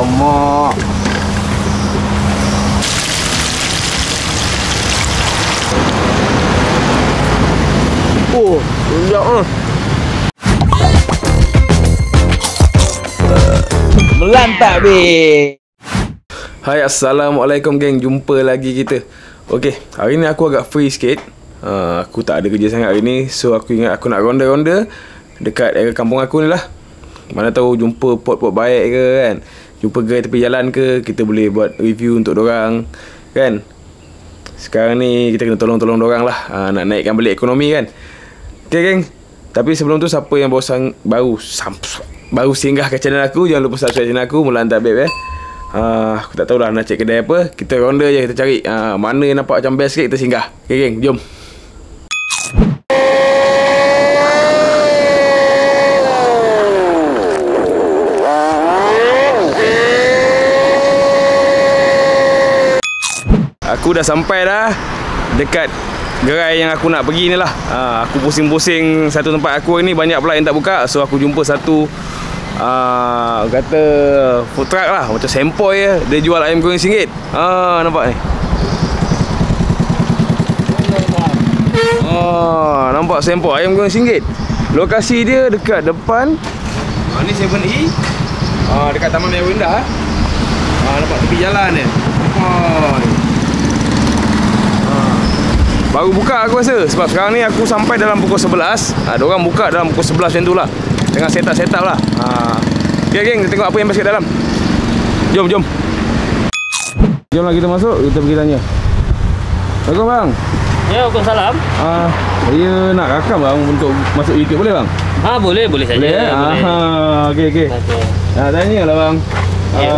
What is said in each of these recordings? lomo. Melantak weh. Hai, assalamualaikum geng. Jumpa lagi kita. Okey, hari ni aku agak free sikit. Aku tak ada kerja sangat hari ni. So aku ingat aku nak ronda-ronda dekat area kampung aku ni lah. Mana tahu jumpa pot-pot baik ke kan. Jumpa gerai tepi jalan ke, kita boleh buat review untuk dorang kan. Sekarang ni kita kena tolong-tolong dorang lah, nak naikkan balik ekonomi kan. Okey geng, tapi sebelum tu siapa yang baru singgah ke channel aku, jangan lupa subscribe channel aku Melantak Babe eh. Aku tak tahulah nak cek kedai apa. Kita ronda je, kita cari mana yang nampak macam best sikit, kita singgah. Ok geng, jom. Aku dah sampai dah dekat gerai yang aku nak pergi ni lah. Aku pusing-pusing satu tempat aku ni, banyak pula yang tak buka. So aku jumpa satu kata food truck lah, macam sempoi je. Dia jual ayam goreng singgit. Nampak ni. Nampak sempoi ayam goreng singgit. Lokasi dia dekat depan. Ni 7E. Dekat Taman Meru Indah. Nampak tepi jalan ni. Baru buka aku rasa, sebab sekarang ni aku sampai dalam pukul 11. Diorang buka dalam pukul 11 macam tu lah. Tengah set up lah. Okay geng, kita tengok apa yang masuk dalam. Jom. Jomlah kita masuk, kita pergi tanya. Assalamualaikum bang. Ya, waalaikumsalam. Saya nak rakam bang untuk masuk YouTube, boleh bang? Boleh saja. Boleh. Okay. Tanyalah bang. Ya.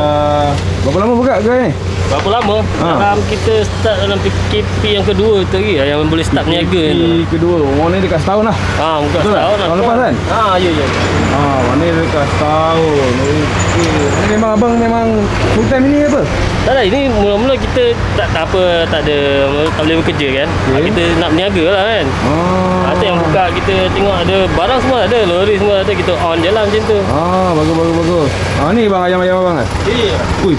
Berapa lama buka gerai ni? Berapa lama? Dalam kita start dalam PKP yang kedua tu lagi yang boleh start berniaga ni. Kedua. Orang ni dekat setahun lah. Bukan setahun lah. Tahun lepas kan? Ya. Mana dekat setahun. Okey. Memang abang memang full time ni apa? Tak ada. Ini mula-mula kita tak boleh bekerja kan. Okay. Kita nak berniaga lah kan. Ada yang buka, kita tengok ada barang semua ada, lori semua ada, kita on jalan macam tu. Bagus. Ni bang ayam abang kan? Ya. Ui.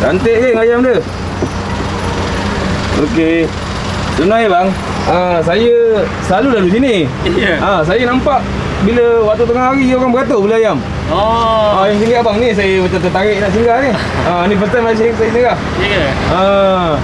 Cantik geng ayam dia. Okey. Sebenarnya bang, saya selalu lalu sini. Yeah. Saya nampak bila waktu tengah hari orang beratur beli ayam. Ayam singgah abang ni saya macam tertarik nak singgah ni. Ni first time saya singgah. Ya. Yeah.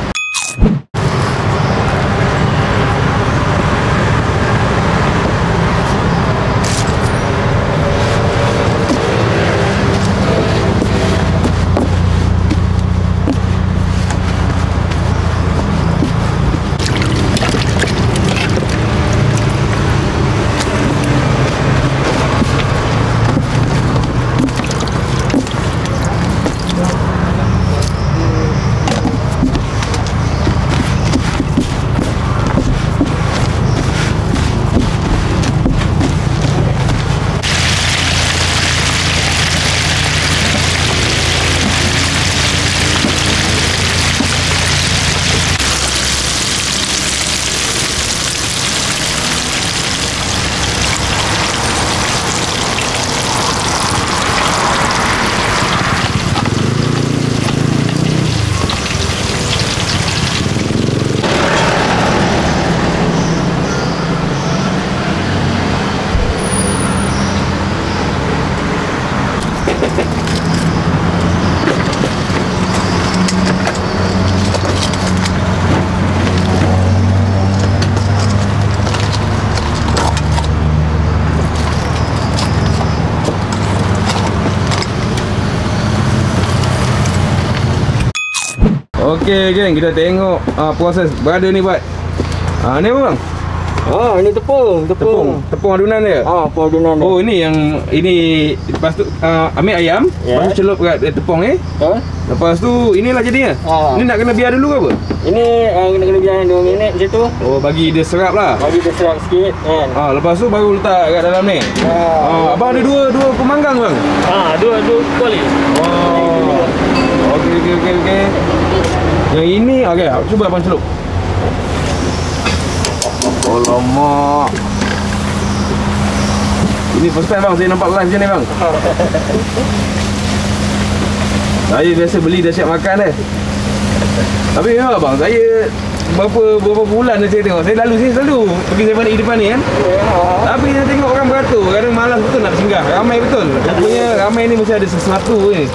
Okey geng, kita tengok proses brother ni buat. Ni apa bang? Ini tepung adunan dia. Adunan dia. Ini yang ini lepas tu ambil ayam, lepas tu celup kat tepung ni. Lepas tu inilah jadinya. Ini nak kena biar dulu ke apa? Ini kena biar 2 minit je tu. Bagi dia serap lah. Bagi dia serap sikit kan. Lepas tu baru letak kat dalam ni. Abang ada dua pemanggang bang. Dua kuali. Okey. Yang ini, okey, cuba abang celup. Alamak. Ini first time bang, saya nampak live macam ni bang. Saya biasa beli dah siap makan dah. Tapi memang abang, saya berapa bulan dah saya tengok. Saya selalu pergi saya balik di depan ni kan. Tapi saya tengok orang beratur, kadang malas betul nak singgah. Ramai betul. Rupanya ramai ni mesti ada sesuatu ni.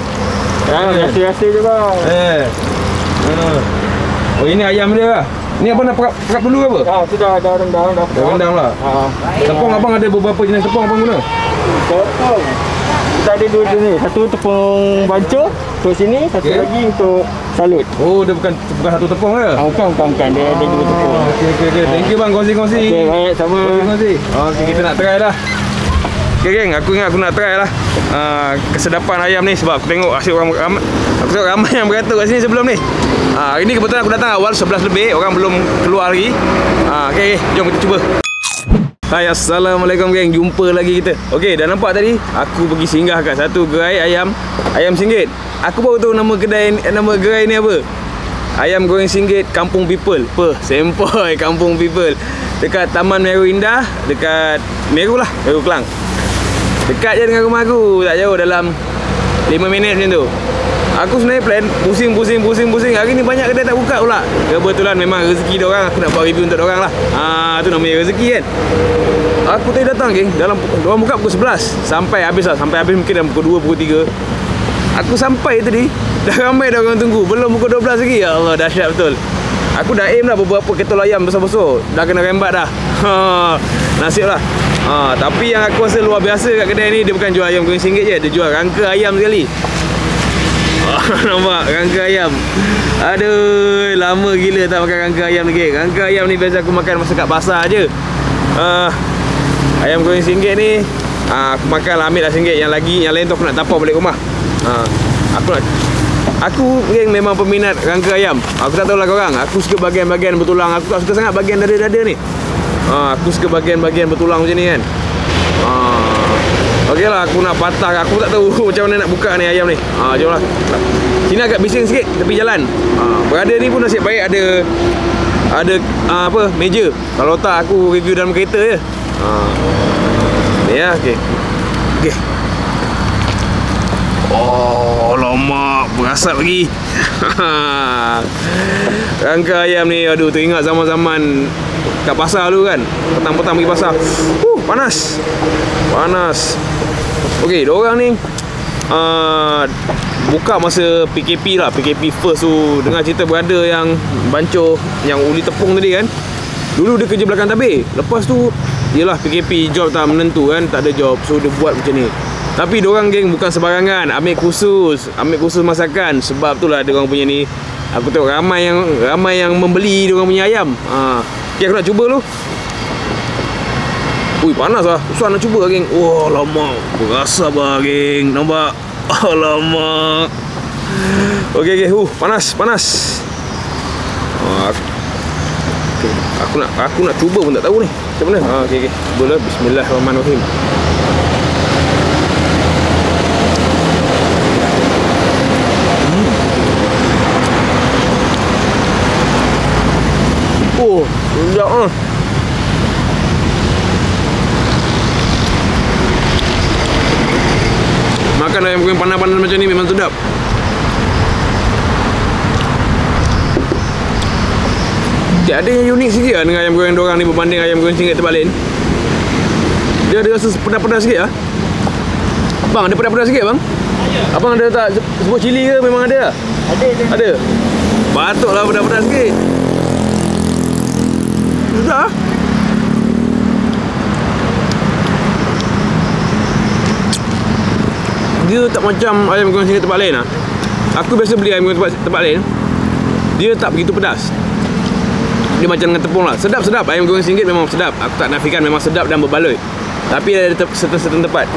Rasa-rasa je bang. Oh, ini ayam dia lah. Ni abang dah perap dulu ke apa? Haa, sudah ada rendang dah. Dah rendang lah. Tepung abang ada beberapa jenis tepung abang guna? Tepung kita ada dua jenis, satu tepung bancuh untuk sini, satu lagi untuk salut. Oh, dia bukan satu tepung ke? Ah, bukan. Dia ada dua tepung. Okey. Thank you bang, kongsi. Okey, baik, sama. Kongsi. Okey, kita nak try dah. Okey geng, aku ingat aku nak try lah kesedapan ayam ni sebab aku tengok asyik orang ramai. Aku tengok ramai yang beratur kat sini sebelum ni. Hari ni kebetulan aku datang awal 11 lebih, orang belum keluar lagi. Okey, jom kita cuba. Hai, assalamualaikum geng. Jumpa lagi kita. Okey, dah nampak tadi aku pergi singgah kat satu gerai ayam singgit. Aku baru tahu nama kedai, nama gerai ni apa. Ayam Goreng Singgit Kampung People. Sempoi Kampung People. Dekat Taman Meru Indah, dekat Meru lah, Meru Kelang. Dekat je dengan rumah aku, tak jauh, dalam 5 minit macam tu. Aku sebenarnya plan pusing. Hari ni banyak kedai tak buka pula. Kebetulan memang rezeki dia orang, aku nak buat review untuk dia orang lah. Tu namanya rezeki kan. Aku tadi datang geng, orang buka pukul 11 sampai habis lah, sampai habis mungkin dalam pukul 2, pukul 3. Aku sampai tadi dah ramai dah orang tunggu, belum pukul 12 lagi. Ya Allah, dahsyat betul. Aku dah aim dah beberapa ketol ayam besar-besar, dah kena rembat dah. Nasib lah. Tapi yang aku rasa luar biasa kat kedai ni, dia bukan jual ayam goreng singgit je, dia jual rangka ayam sekali. Nampak rangka ayam. Aduh, lama gila tak makan rangka ayam lagi. Rangka ayam ni biasa aku makan masa kat pasar je. Ayam goreng singgit ni aku makan lah, ambil lah RM1. Yang lain tu aku nak tapau balik rumah. Aku geng memang peminat rangka ayam. Aku tak tahu lah korang, aku suka bahagian-bahagian bertulang. Aku tak suka sangat bahagian dada-dada ni. Aku suka bahagian-bahagian bertulang macam ni kan. Okey lah, aku nak patah. Aku tak tahu macam mana nak buka ni ayam ni. Jom lah. Sini agak bising sikit tepi jalan. Berada ni pun nasib baik ada meja. Kalau tak aku review dalam kereta je. Ya, okey. Oh, lama berasap lagi. Rangka ayam ni, aduh, teringat zaman-zaman kat pasar dulu kan. Petang-petang pergi pasar. Panas. Okey, diorang ni buka masa PKP lah. PKP first tu, dengar cerita berada yang bancuh, yang uli tepung tadi kan. Dulu dia kerja belakang tabir. Lepas tu, yelah PKP job tak menentu kan, tak ada job. So dia buat macam ni. Tapi diorang geng bukan sembarangan, ambil khusus masakan. Sebab tu lah diorang punya ni. Aku tengok ramai yang membeli diorang punya ayam. Okay, aku nak cuba dulu. Ui, panas lah. Susah nak cuba geng. Wah, lama berasap lah geng. Nampak? Alamak. Okey. Panas. Aku nak cuba pun tak tahu ni macam mana. Okey. Cubalah. Bismillahirrahmanirrahim. Oh, sedap lah. Makan ayam goreng panas-panas macam ni memang sedap. Dia ada yang unik sikit lah dengan ayam goreng diorang ni berbanding ayam goreng singgit tempat lain. Dia ada rasa pedas-pedas sikit lah. Bang, ada pedas-pedas sikit bang? Abang ada tak sebut cili ke? Memang ada lah? Ada. Patutlah pedas-pedas sikit. Sedap lah. Dia tak macam ayam goreng singgit tempat lain lah. Aku biasa beli ayam goreng tempat lain, dia tak begitu pedas. Dia macam dengan tepung lah. Sedap. Ayam goreng singgit memang sedap. Aku tak nafikan, memang sedap dan berbaloi. Tapi ada certain tempat.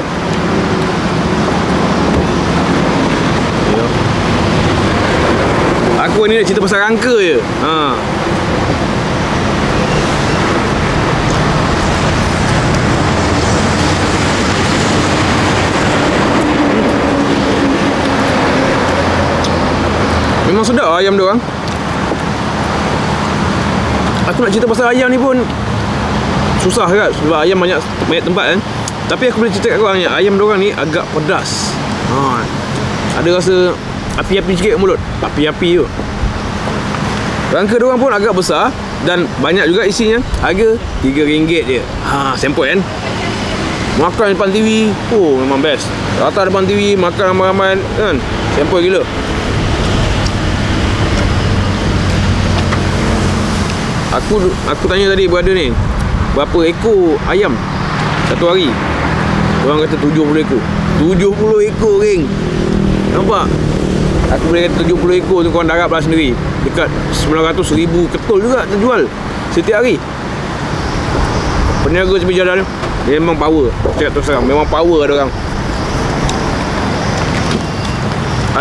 Aku ni nak cerita pasal rangka je. Memang sedap lah ayam diorang. Aku nak cerita pasal ayam ni pun susah kan, sebab ayam banyak tempat kan. Tapi aku boleh cerita kat korang, ayam diorang ni agak pedas. Ada rasa api-api sikit mulut, api-api tu. Rangka diorang pun agak besar dan banyak juga isinya. Harga RM3 je. Ha, sempoi kan. Makan depan TV, oh memang best. Rata depan TV, makan ramai-ramai kan. Sempoi gila. Aku tanya tadi brother ni, berapa ekor ayam satu hari? Orang kata 70 ekor. 70 ekor geng. Nampak? Aku boleh kata 70 ekor tu korang darablah sendiri. Dekat 900,000 ketul juga terjual setiap hari. Peniaga tepi jalan dia memang power. Cakap terus terang, memang power ada orang.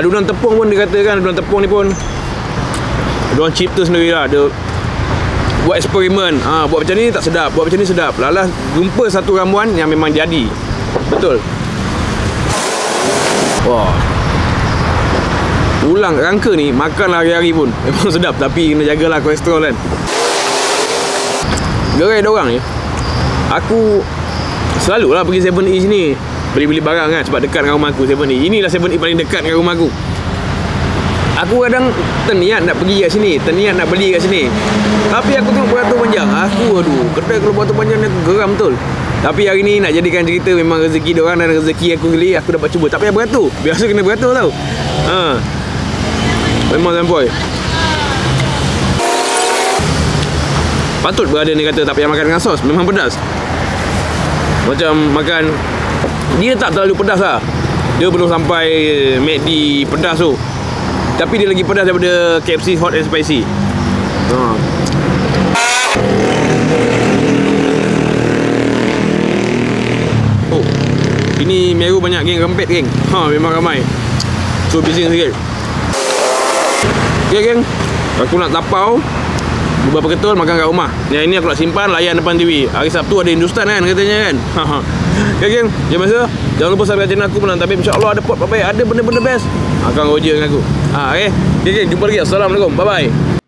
Adunan tepung pun dia katakan, adunan tepung ni pun dia cipta sendirilah. Dia buat eksperimen. Ha, buat macam ni tak sedap, buat macam ni sedap. Lalas jumpa satu ramuan yang memang jadi. Betul. Wah. Ulang rangka ni makan hari-hari pun memang sedap, tapi kena jagalah kolesterol kan. Gerai diorang ni. Aku selalulah pergi 7E sini. Beli-beli barang kan sebab dekat dengan rumah aku 7E. Inilah 7E paling dekat dengan rumah aku. Aku kadang terniat nak pergi kat sini, terniat nak beli kat sini. Tapi aku tengok peratur panjang. Aduh, kedai kalau peratur panjang ni aku geram betul. Tapi hari ni nak jadikan cerita memang rezeki diorang dan rezeki aku sendiri. Aku dapat cuba. Tak payah beratur. Biasa kena beratur tau. Ha. Memang sempoi. Patut berada ni kata tak payah makan dengan sos. Memang pedas. Macam makan, dia tak terlalu pedas lah. Dia belum sampai McD pedas tu. Tapi dia lagi pedas daripada KFC Hot and Spicy. Oh, ini Meru banyak geng rempit geng. Ha, memang ramai. So busy sikit. Ok geng, aku nak tapau beberapa ketul makan kat rumah. Yang ini aku nak simpan layan depan TV. Hari Sabtu ada Hindustan kan katanya kan. Ha. Okay, geng, jangan masa. Jangan lupa subscribe channel aku menang. Tapi insya-Allah ada pot baik-baik, ada benda-benda best. Akan roja dengan aku. Ha, okey. Okay, geng, jumpa lagi. Assalamualaikum. Bye bye.